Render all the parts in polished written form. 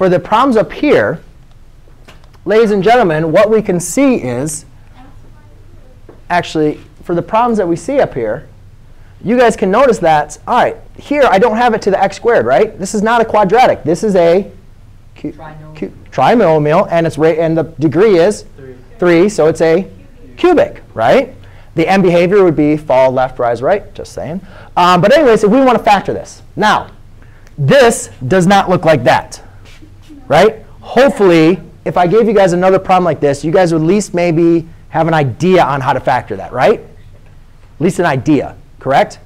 for the problems up here, ladies and gentlemen, what we can see is, actually, for the problems that we see up here, you guys can notice that, all right, here I don't have it to the x squared, right? This is not a quadratic. This is a trinomial, and it's and the degree is 3, so it's a cubic, right? The end behavior would be fall left, rise right, just saying. But anyway, so we want to factor this. Now, this does not look like that, right? Hopefully, if I gave you guys another problem like this, you guys would at least maybe have an idea on how to factor that, right? At least an idea, correct?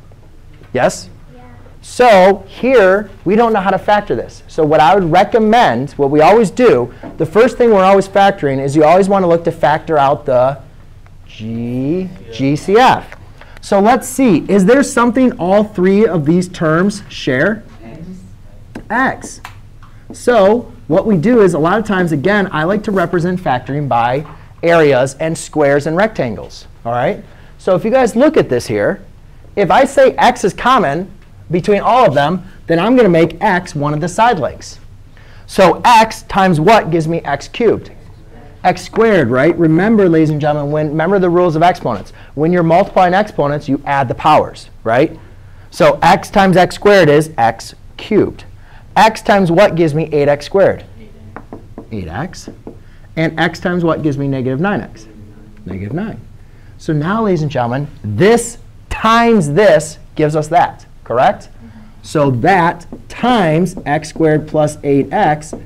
Yes? Yeah. So here, we don't know how to factor this. So what I would recommend, what we always do, the first thing we're always factoring is you always want to look to factor out the GCF. So let's see. Is there something all three of these terms share? X. So what we do is a lot of times, again, I like to represent factoring by areas and squares and rectangles. All right? So if you guys look at this here, if I say x is common between all of them, then I'm going to make x one of the side lengths. So x times what gives me x cubed? X squared, right? Remember, ladies and gentlemen, remember the rules of exponents. When you're multiplying exponents, you add the powers, right? So x times x squared is x cubed. X times what gives me 8x squared? 8x. And x times what gives me negative 9x? Negative 9. So now, ladies and gentlemen, this times this gives us that, correct? So that times x squared plus 8x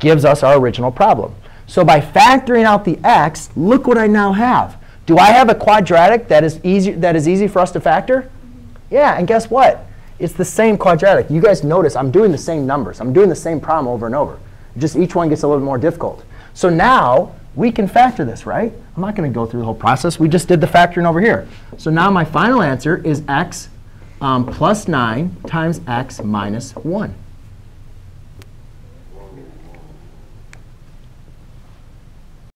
gives us our original problem. So by factoring out the x, look what I now have. Do I have a quadratic that is easy for us to factor? Yeah, and guess what? It's the same quadratic. You guys notice I'm doing the same numbers. I'm doing the same problem over and over. Just each one gets a little more difficult. So now we can factor this, right? I'm not going to go through the whole process. We just did the factoring over here. So now my final answer is x plus 9 times x minus 1.